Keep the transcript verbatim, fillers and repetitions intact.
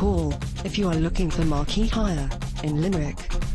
call if you are looking for marquee hire in Limerick.